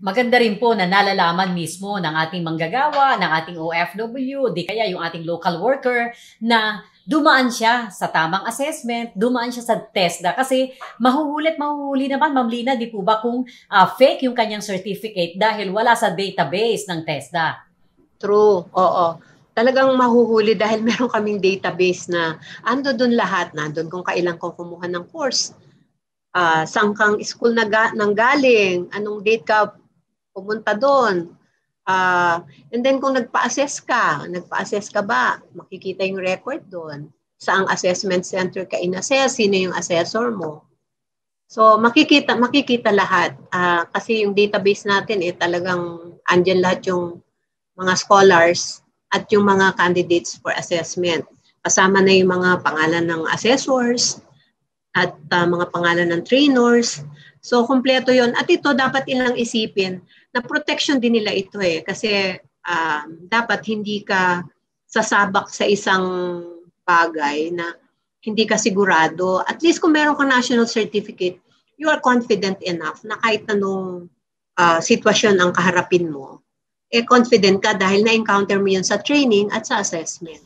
Maganda rin po na nalalaman mismo ng ating manggagawa, ng ating OFW, di kaya yung ating local worker na dumaan siya sa tamang assessment, dumaan siya sa TESDA. Kasi mahuhuli naman, Ma'am Lina, di po ba kung fake yung kanyang certificate dahil wala sa database ng TESDA? True, oo. Talagang mahuhuli dahil meron kaming database na ando dun lahat, nandun kung kailan ko kumuha ng course, saan kang school nanggaling, anong date ka pumunta doon. And then kung nagpa-assess ka ba, makikita yung record doon. Saang assessment center ka in-assess, sino yung assessor mo. So makikita lahat. Kasi yung database natin, talagang andyan lahat yung mga scholars at yung mga candidates for assessment. Kasama na yung mga pangalan ng assessors, at mga pangalan ng trainers. So, kumpleto yon. At ito, dapat ilang isipin na protection din nila ito Kasi dapat hindi ka sasabak sa isang bagay na hindi ka sigurado. At least kung meron kang national certificate, you are confident enough na kahit anong sitwasyon ang kaharapin mo, confident ka dahil na-encounter mo yun sa training at sa assessment.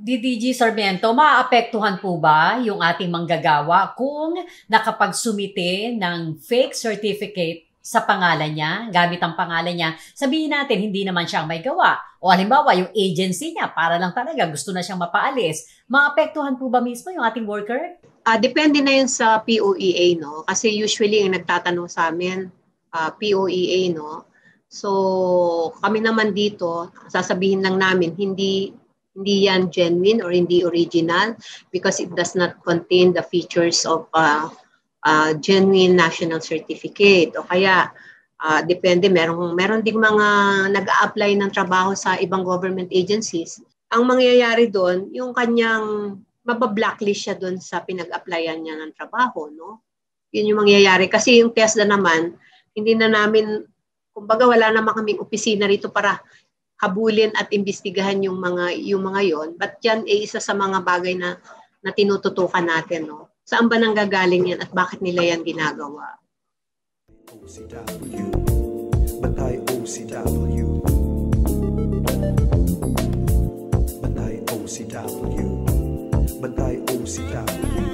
DDG Sarmiento, maaapektuhan po ba yung ating manggagawa kung nakapagsumite ng fake certificate sa pangalan niya, gamit ang pangalan niya? Sabihin natin, hindi naman siya ang may gawa. O halimbawa, yung agency niya, para lang talaga, gusto na siyang mapaalis. Maaapektuhan po ba mismo yung ating worker? Depende na yun sa POEA, no? Kasi usually, yung nagtatanong sa amin, POEA, no? So, kami naman dito, sasabihin lang namin, hindi yan genuine or hindi original because it does not contain the features of genuine national certificate. O kaya, depende, meron ding mga nag-a-apply ng trabaho sa ibang government agencies. Ang mangyayari doon, yung kanyang mabablacklist siya doon sa pinag-applyan niya ng trabaho, no? Yun yung mangyayari. Kasi yung TESDA naman, hindi na namin, kumbaga wala naman kaming opisina rito para habulin at imbestigahan yung mga yon, but yan ay isa sa mga bagay na tinututukan natin, no? Saan ba nanggagaling yan at bakit nila yan ginagawa? OCW, Batay OCW, Batay OCW, Batay OCW.